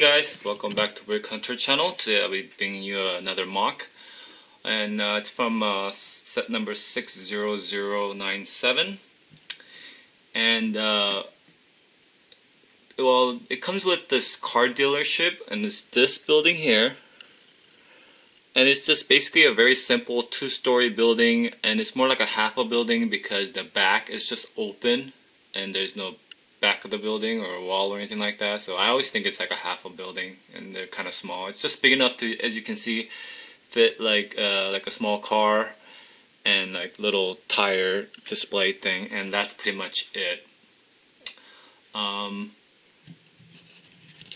guys, welcome back to Brick Hunter channel. Today I'll be bringing you another mock, and it's from set number 60097, and well, it comes with this car dealership, and it's this building here, and it's just basically a very simple two-story building, and it's more like a half a building because the back is just open and there's no back of the building or a wall or anything like that. So I always think it's like a half a building, and they're kind of small. It's just big enough to, as you can see, fit like a small car and like little tire display thing, and that's pretty much it.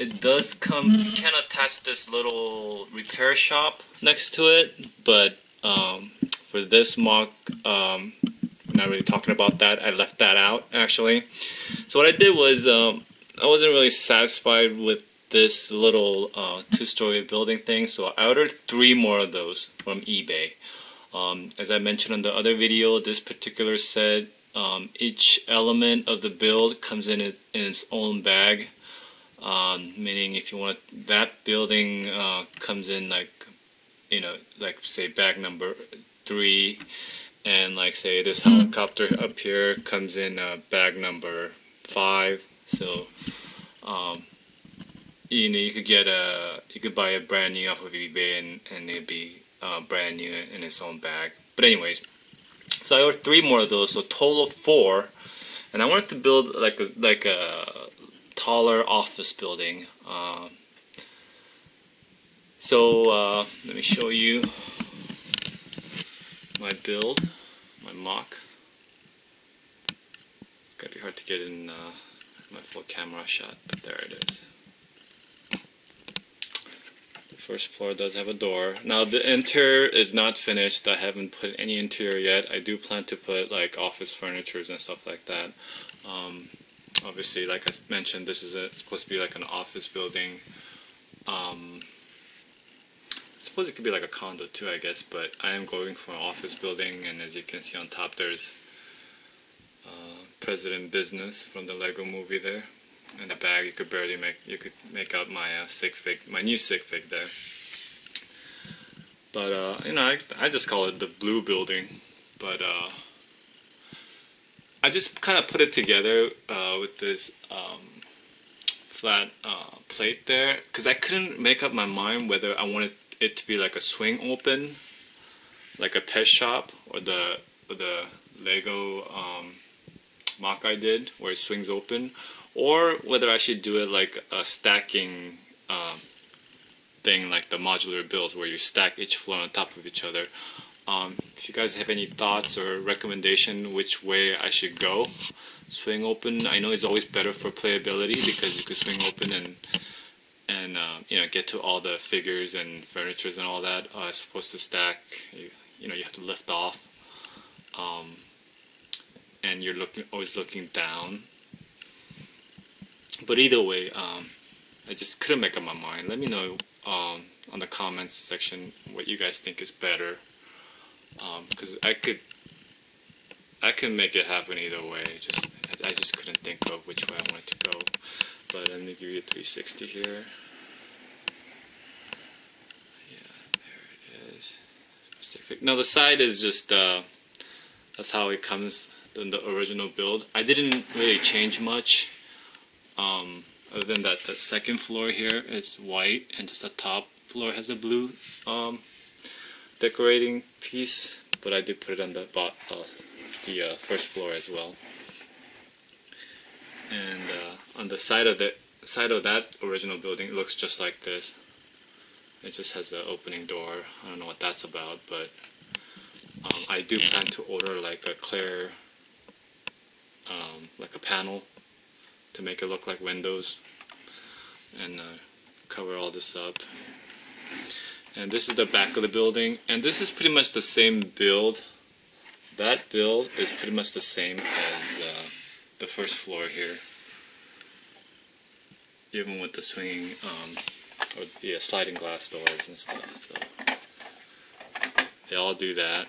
It does come, you can attach this little repair shop next to it, but for this mock, not really talking about that. I left that out, actually. So what I did was, I wasn't really satisfied with this little two-story building thing, so I ordered 3 more of those from eBay. As I mentioned on the other video, this particular set, each element of the build comes in its own bag, meaning if you want, that building comes in like, you know, like say bag number 3, and like say this helicopter up here comes in bag number 5. So you know, you could get a, you could buy a brand new off of eBay, and it'd be brand new in its own bag. But anyways, so I ordered 3 more of those, so total of 4. And I wanted to build like a taller office building. So let me show you my build, my mock. It's gonna be hard to get in my full camera shot, but there it is. The first floor does have a door. Now the interior is not finished. I haven't put any interior yet. I do plan to put like office furnitures and stuff like that. Obviously, like I mentioned, this is it's supposed to be like an office building. I suppose it could be like a condo too, I guess, but I am going for an office building, and as you can see on top, there's President Business from the Lego movie there. In the bag, you could barely make, you could make out my sick fig, my new sick fig there. But you know, I just call it the blue building. But I just kind of put it together with this flat plate there, because I couldn't make up my mind whether I wanted it to be like a swing open, like a pet shop, or the Lego mock I did where it swings open, or whether I should do it like a stacking thing, like the modular builds where you stack each floor on top of each other. If you guys have any thoughts or recommendation which way I should go, swing open I know is always better for playability, because you could swing open and you know, get to all the figures and furnitures and all that are supposed to stack. You know, you have to lift off, and you're always looking down. But either way, I just couldn't make up my mind. Let me know on the comments section what you guys think is better, because I could make it happen either way. Just I just couldn't think of which way I wanted to go. But I'm gonna give you a 360 here. Yeah, there it is. Specific. Now the side is just that's how it comes in the original build. I didn't really change much, other than that the second floor here is white, and just the top floor has a blue decorating piece. But I did put it on the first floor as well. And on the side of that original building, it looks just like this. It just has the opening door. I don't know what that's about, but I do plan to order like a clear, like a panel, to make it look like windows, and cover all this up. And this is the back of the building, and this is pretty much the same build. That build is pretty much the same as the first floor here, even with the swinging sliding glass doors and stuff. So they all do that.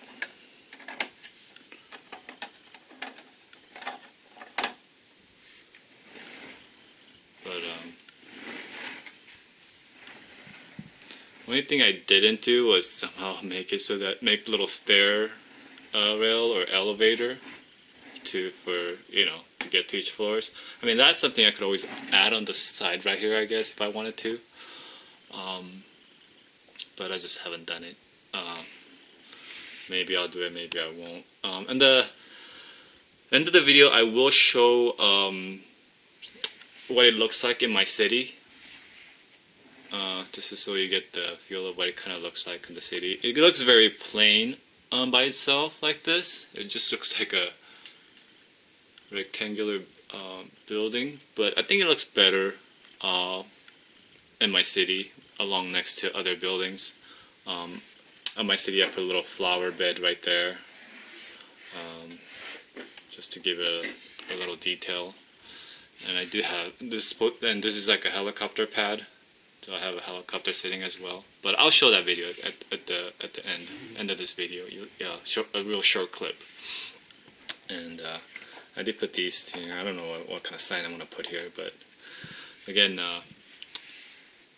But Only thing I didn't do was somehow make it so that make little stair rail or elevator to get to each floors. I mean, that's something I could always add on the side right here, I guess, if I wanted to. But I just haven't done it. Maybe I'll do it, maybe I won't. And the end of the video, I will show what it looks like in my city. Just so you get the feel of what it kind of looks like in the city. It looks very plain by itself like this. It just looks like a rectangular building, but I think it looks better in my city along next to other buildings. On my city I put a little flower bed right there, just to give it a little detail. And I do have this, and this is like a helicopter pad, so I have a helicopter sitting as well. But I'll show that video at the end of this video. A real short clip. And I did put these two here. I don't know what kind of sign I'm gonna put here, but again,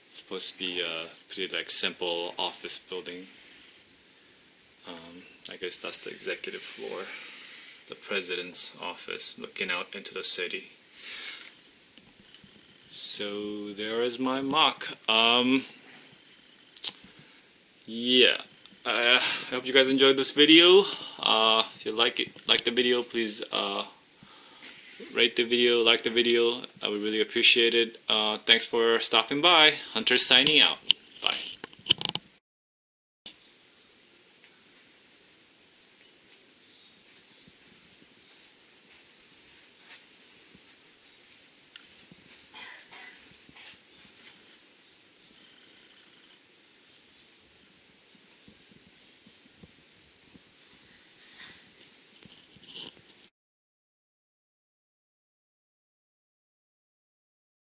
it's supposed to be a pretty like simple office building. I guess that's the executive floor, the president's office, looking out into the city. So there is my MOC. Yeah, I hope you guys enjoyed this video. If you like the video, please rate the video, like the video. I would really appreciate it. Thanks for stopping by. Hunter signing out.